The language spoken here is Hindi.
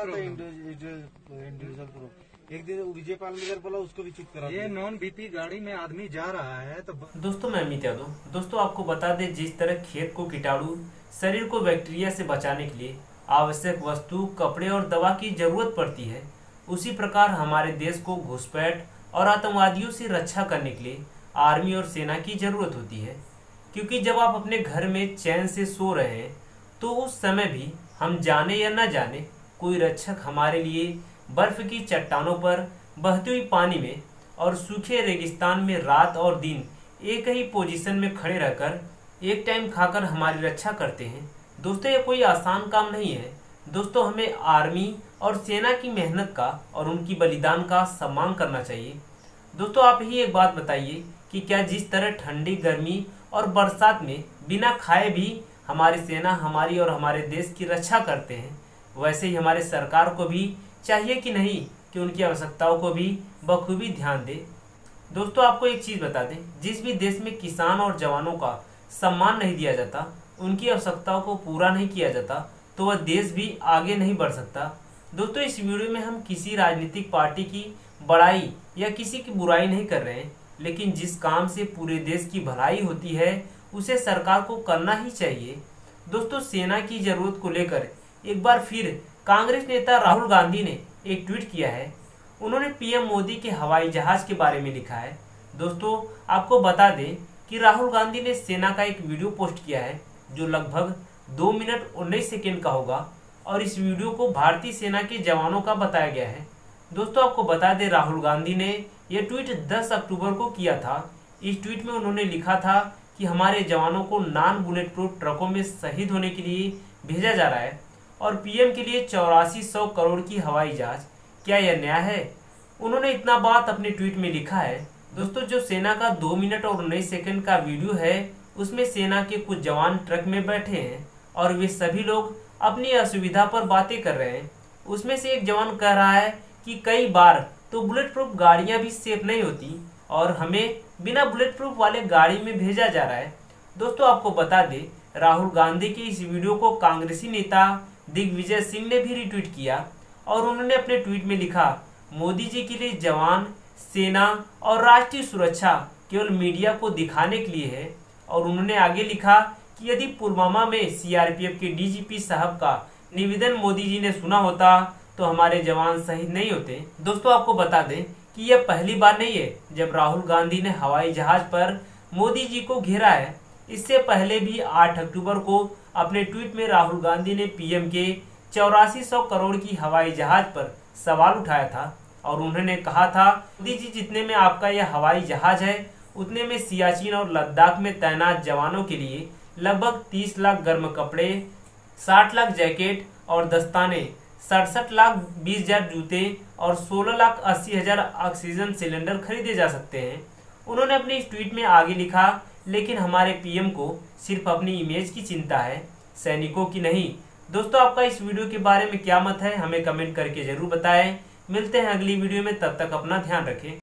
इंडिविजुअल ग्रुप एक दिन विजय पालनकर बोला उसको भी चुप करा। ये नॉन बीपी गाड़ी में आदमी जा रहा है तो दोस्तों मैं अमित यादव। दोस्तों आपको बता दें जिस तरह खेत को कीटाणु, शरीर को बैक्टीरिया से बचाने के लिए आवश्यक वस्तु, कपड़े और दवा की जरूरत पड़ती है, उसी प्रकार हमारे देश को घुसपैठ और आतंकवादियों से रक्षा करने के लिए आर्मी और सेना की जरूरत होती है। क्योंकि जब आप अपने घर में चैन से सो रहे हैं तो उस समय भी हम जाने या ना जाने कोई रक्षक हमारे लिए बर्फ़ की चट्टानों पर, बहती हुई पानी में और सूखे रेगिस्तान में रात और दिन एक ही पोजीशन में खड़े रहकर एक टाइम खाकर हमारी रक्षा करते हैं। दोस्तों ये कोई आसान काम नहीं है। दोस्तों हमें आर्मी और सेना की मेहनत का और उनकी बलिदान का सम्मान करना चाहिए। दोस्तों आप ही एक बात बताइए कि क्या जिस तरह ठंडी, गर्मी और बरसात में बिना खाए भी हमारी सेना हमारी और हमारे देश की रक्षा करते हैं, वैसे ही हमारे सरकार को भी चाहिए कि नहीं कि उनकी आवश्यकताओं को भी बखूबी ध्यान दे। दोस्तों आपको एक चीज़ बता दें, जिस भी देश में किसान और जवानों का सम्मान नहीं दिया जाता, उनकी आवश्यकताओं को पूरा नहीं किया जाता, तो वह देश भी आगे नहीं बढ़ सकता। दोस्तों इस वीडियो में हम किसी राजनीतिक पार्टी की बड़ाई या किसी की बुराई नहीं कर रहे हैं, लेकिन जिस काम से पूरे देश की भलाई होती है उसे सरकार को करना ही चाहिए। दोस्तों सेना की जरूरत को लेकर एक बार फिर कांग्रेस नेता राहुल गांधी ने एक ट्वीट किया है। उन्होंने पीएम मोदी के हवाई जहाज के बारे में लिखा है। दोस्तों आपको बता दें कि राहुल गांधी ने सेना का एक वीडियो पोस्ट किया है जो लगभग 2 मिनट 19 सेकेंड का होगा और इस वीडियो को भारतीय सेना के जवानों का बताया गया है। दोस्तों आपको बता दें राहुल गांधी ने यह ट्वीट 10 अक्टूबर को किया था। इस ट्वीट में उन्होंने लिखा था कि हमारे जवानों को नॉन बुलेट प्रूफ ट्रकों में शहीद होने के लिए भेजा जा रहा है और पीएम के लिए 8400 करोड़ की हवाई जहाज, क्या यह न्याय है? उन्होंने इतना बात अपने ट्वीट में लिखा है। दोस्तों जो सेना का 2 मिनट और 19 सेकेंड का वीडियो है उसमें सेना के कुछ जवान ट्रक में बैठे हैं और वे सभी लोग अपनी असुविधा पर बातें कर रहे हैं। उसमें से एक जवान कह रहा है कि कई बार तो बुलेट प्रूफ गाड़ियाँ भी सेफ नहीं होती और हमें बिना बुलेट प्रूफ वाले गाड़ी में भेजा जा रहा है। दोस्तों आपको बता दें राहुल गांधी के इस वीडियो को कांग्रेसी नेता दिग्विजय सिंह ने भी रिट्वीट किया और उन्होंने अपने ट्वीट में लिखा, मोदी जी के लिए जवान, सेना और राष्ट्रीय सुरक्षा केवल मीडिया को दिखाने के लिए है। और उन्होंने आगे लिखा कि यदि पुलवामा में सीआरपीएफ के डीजीपी साहब का निवेदन मोदी जी ने सुना होता तो हमारे जवान शहीद नहीं होते। दोस्तों आपको बता दें कि यह पहली बार नहीं है जब राहुल गांधी ने हवाई जहाज पर मोदी जी को घेरा है। इससे पहले भी 8 अक्टूबर को अपने ट्वीट में राहुल गांधी ने पीएम के 8400 करोड़ की हवाई जहाज पर सवाल उठाया था और उन्होंने कहा था, मोदी जी जितने में आपका यह हवाई जहाज है उतने में सियाचिन और लद्दाख में तैनात जवानों के लिए लगभग 30 लाख गर्म कपड़े, 60 लाख जैकेट और दस्ताने, 67 लाख 20 हजार जूते और 16 लाख 80 हजार ऑक्सीजन सिलेंडर खरीदे जा सकते हैं। उन्होंने अपने इस ट्वीट में आगे लिखा, लेकिन हमारे पीएम को सिर्फ अपनी इमेज की चिंता है, सैनिकों की नहीं। दोस्तों आपका इस वीडियो के बारे में क्या मत है हमें कमेंट करके जरूर बताएं। मिलते हैं अगली वीडियो में, तब तक अपना ध्यान रखें।